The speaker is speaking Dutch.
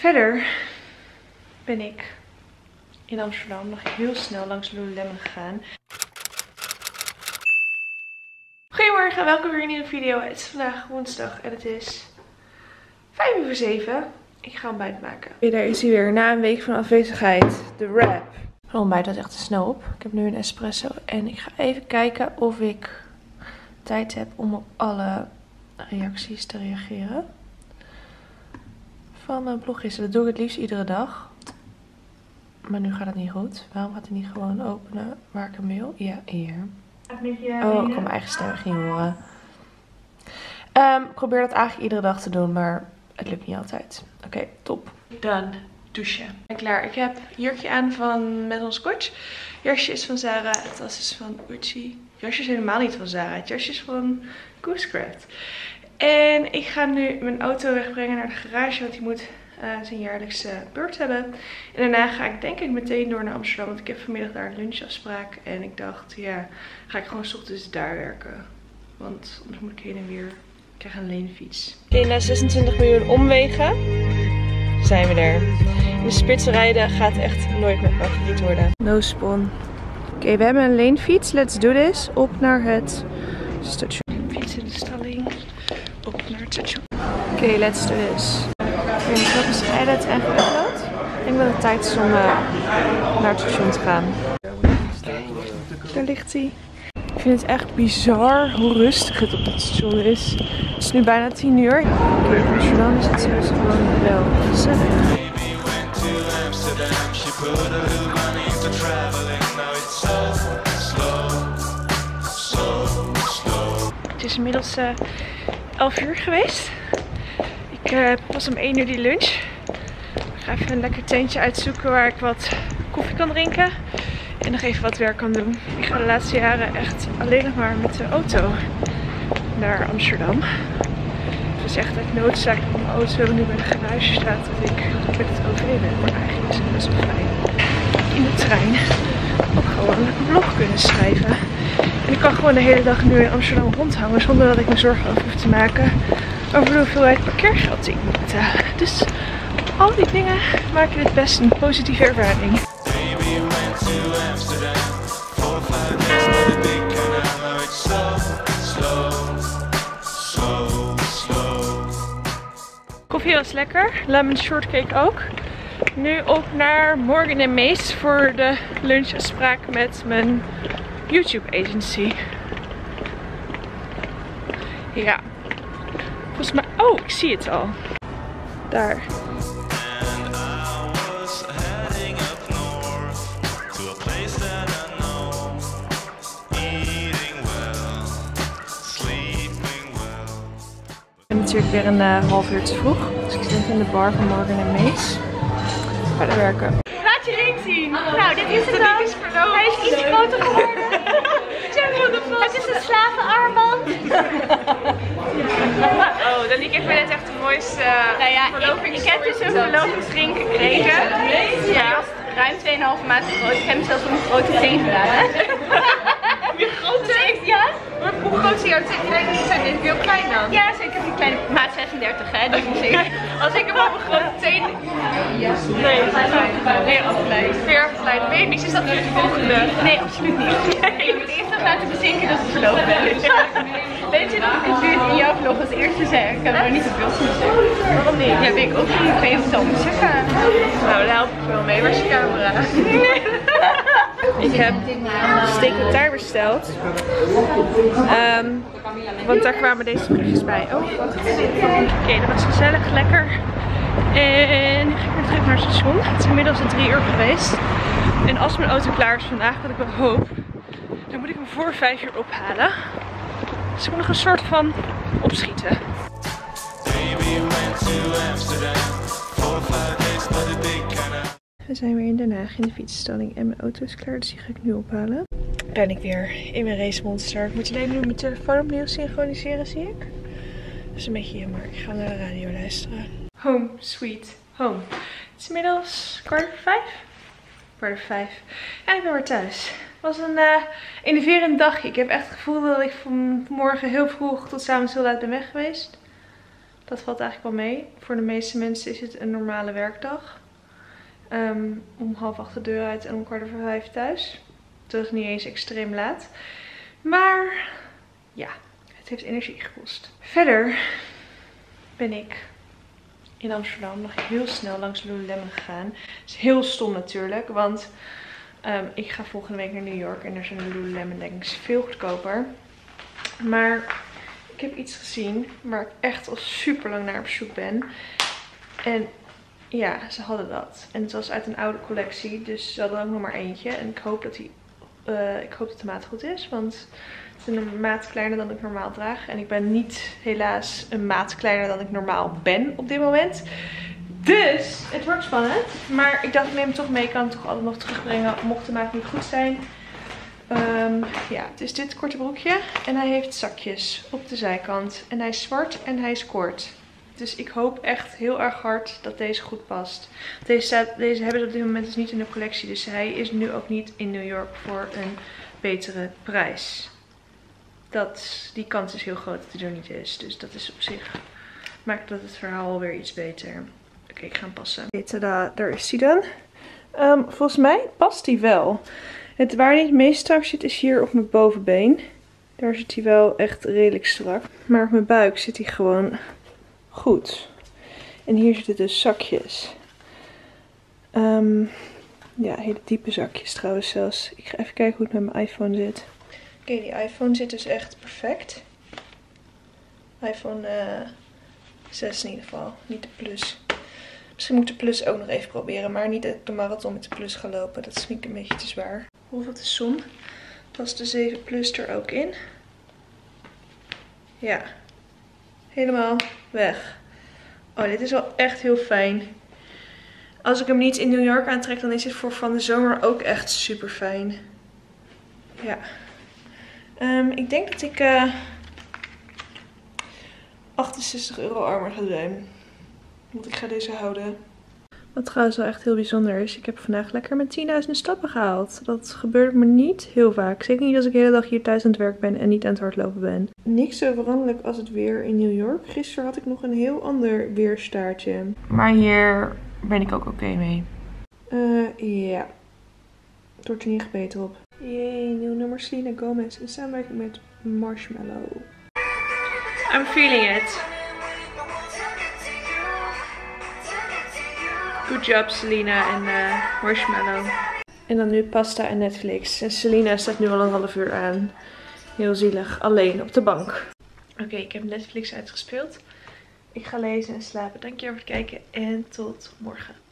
Verder ben ik in Amsterdam nog heel snel langs Lululemon gegaan. Goedemorgen, welkom weer in een nieuwe video. Het is vandaag woensdag en het is 6:55. Ik ga ontbijt maken. Hey, daar is hij weer. Na een week van afwezigheid. De wrap. Mijn ontbijt had echt de sneeuw op. Ik heb nu een espresso. En ik ga even kijken of ik tijd heb om op alle reacties te reageren. Van mijn blog is. Dat doe ik het liefst iedere dag. Maar nu gaat het niet goed. Waarom gaat hij niet gewoon openen waar ik hem wil? Ja, hier. Oh, ik kan mijn eigen stem echt niet horen. Ik probeer dat eigenlijk iedere dag te doen, maar het lukt niet altijd. Oké, top. Done. Douchen. Ik ben klaar. Ik heb een jurkje aan met ons coach. Jasje is van Zara. Het tas is van Gucci. Jasje is helemaal niet van Zara. Het jasje is van Goosecraft. En ik ga nu mijn auto wegbrengen naar de garage, want die moet zijn jaarlijkse beurt hebben. En daarna ga ik denk ik meteen door naar Amsterdam, want ik heb vanmiddag daar een lunchafspraak. En ik dacht, ja, ga ik gewoon 's ochtends daar werken. Want anders moet ik heen en weer. Ik krijg een leenfiets. Oké, na 26 miljoen omwegen zijn we er. In de spits rijden gaat echt nooit mijn favoriet worden. No spawn. Oké, we hebben een leenfiets. Let's do this. Op naar het station. Fiets in de stalling. Op naar het station. Oké, let's do this. Oké, de klok is edit en geüpload. Ik denk dat het tijd is om naar het station te gaan. Kijk, daar ligt hij. Ik vind het echt bizar hoe rustig het op dit station is. Het is nu bijna 10 uur. In Amsterdam is het zelfs gewoon wel gezellig. Het is inmiddels 11 uur geweest. Ik heb pas om 1 uur die lunch. Ik ga even een lekker tentje uitzoeken waar ik wat koffie kan drinken. En nog even wat werk kan doen. Ik ga de laatste jaren echt alleen nog maar met de auto naar Amsterdam. Dus echt het noodzaak om de auto nu bij de garage staat dat ik met het OV ben. Maar eigenlijk is het best wel fijn in de trein ook gewoon een vlog kunnen schrijven. En ik kan gewoon de hele dag nu in Amsterdam rondhangen zonder dat ik me zorgen over hoef te maken over de hoeveelheid parkeergeld die ik moet betalen. Dus al die dingen maken dit best een positieve ervaring. Koffie was lekker, lemon shortcake ook. Nu op naar Morgan en Mees voor de lunchafspraak met mijn YouTube agency. Ja, volgens mij. Oh, ik zie het al. Daar. Natuurlijk weer een half uur te vroeg. Dus ik zit in de bar van Morgan en Mees. Ga daar werken. Laat je links zien. Oh, nou, dit is het dan. Hij is iets groter geworden. Het is een slavenarmband. Oh, dan ik vind het echt de mooiste verlovingsring. Ik heb dus een verlovingsring gekregen. Ja, ruim 2,5 maand groot. Ik heb hem zelfs op een grote ring gedaan. Je grote? Ja. Hoe groot is jouw teen? Zijn dit heel klein dan? Ja, zeker. Die kleine maat 36, hè. Dus als ik hem op een grote teen... Nee, afgeleid. Ver afgeleid. Weet niks, is dat nu het volgende? Nee, absoluut niet. Je moet eerst nog laten bezinken dat het verlopen is. Weet je dat ik het in jouw vlog als eerste zeg? Ik heb nog niet het beeld moeten zeggen. Waarom niet? Ja, weet ik ook niet. Ik weet niet of het al moet zeggen. Nou, daar help ik wel mee. Waar is je camera? Ik heb steektaart besteld. Want daar kwamen deze briefjes bij. Oh, oké, dat was gezellig, lekker. En nu ga ik weer terug naar het station. Het is inmiddels 3 uur geweest. En als mijn auto klaar is vandaag, wat ik wel hoop, dan moet ik hem voor 5 uur ophalen. Dus ik moet nog een soort van opschieten. We zijn weer in Den Haag in de fietsenstalling en mijn auto is klaar, dus die ga ik nu ophalen. Ben ik weer in mijn racemonster. Ik moet alleen nu mijn telefoon opnieuw synchroniseren, zie ik. Dat is een beetje jammer. Ik ga naar de radio luisteren. Home, sweet home. Het is inmiddels 4:45. 4:45. En ik ben weer thuis. Het was een enerverend dagje. Ik heb echt het gevoel dat ik vanmorgen heel vroeg tot 's avonds heel laat ben weg geweest. Dat valt eigenlijk wel mee. Voor de meeste mensen is het een normale werkdag. Om 7:30 de deur uit en om 4:45 thuis. Dat is niet eens extreem laat. Maar ja, het heeft energie gekost. Verder ben ik in Amsterdam nog heel snel langs Lululemon gegaan. Dat is heel stom natuurlijk, want ik ga volgende week naar New York en er zijn Lululemon leggings veel goedkoper. Maar ik heb iets gezien waar ik echt al super lang naar op zoek ben. En ja, ze hadden dat. En het was uit een oude collectie, dus ze hadden ook nog maar eentje. En ik hoop dat de maat goed is, want het is een maat kleiner dan ik normaal draag. En ik ben niet, helaas, een maat kleiner dan ik normaal ben op dit moment. Dus het wordt spannend. Maar ik dacht, ik neem hem toch mee. Ik kan hem toch altijd nog terugbrengen, mocht de maat niet goed zijn. Ja, het is dit korte broekje. En hij heeft zakjes op de zijkant. En hij is zwart en hij is kort. Dus ik hoop echt heel erg hard dat deze goed past. Deze hebben ze op dit moment dus niet in de collectie. Dus hij is nu ook niet in New York voor een betere prijs. Die kans is heel groot dat hij er niet is. Dus dat is op zich, maakt dat het verhaal alweer iets beter. Oké, ik ga hem passen. Oké, tada, daar is hij dan. Volgens mij past hij wel. Waar hij het meest strak zit is hier op mijn bovenbeen. Daar zit hij wel echt redelijk strak. Maar op mijn buik zit hij gewoon goed. En hier zitten dus zakjes. Ja, hele diepe zakjes trouwens zelfs. Ik ga even kijken hoe het met mijn iPhone zit. Oké, die iPhone zit dus echt perfect. iPhone 6 in ieder geval, niet de Plus. Misschien moet ik de Plus ook nog even proberen, maar niet de marathon met de Plus gaan lopen. Dat is niet een beetje te zwaar. Hoeveel is som? Past de 7 Plus er ook in? Ja, helemaal weg. Oh, dit is wel echt heel fijn. Als ik hem niet in New York aantrek, dan is dit voor van de zomer ook echt super fijn. Ja. Ik denk dat ik €68 armer ga zijn. Want ik ga deze houden. Wat trouwens wel echt heel bijzonder is. Ik heb vandaag lekker met 10.000 stappen gehaald. Dat gebeurt me niet heel vaak. Zeker niet als ik de hele dag hier thuis aan het werk ben en niet aan het hardlopen ben. Niks zo veranderlijk als het weer in New York. Gisteren had ik nog een heel ander weerstaartje. Maar hier ben ik ook oké mee. Ja. Het wordt er niet beter op. Yay, nieuw nummer Selena Gomez in samenwerking met Marshmello. I'm feeling it. Good job Selena en Marshmello. En dan nu pasta en Netflix. En Selena staat nu al een half uur aan. Heel zielig, alleen op de bank. Oké, ik heb Netflix uitgespeeld. Ik ga lezen en slapen. Dankjewel voor het kijken en tot morgen.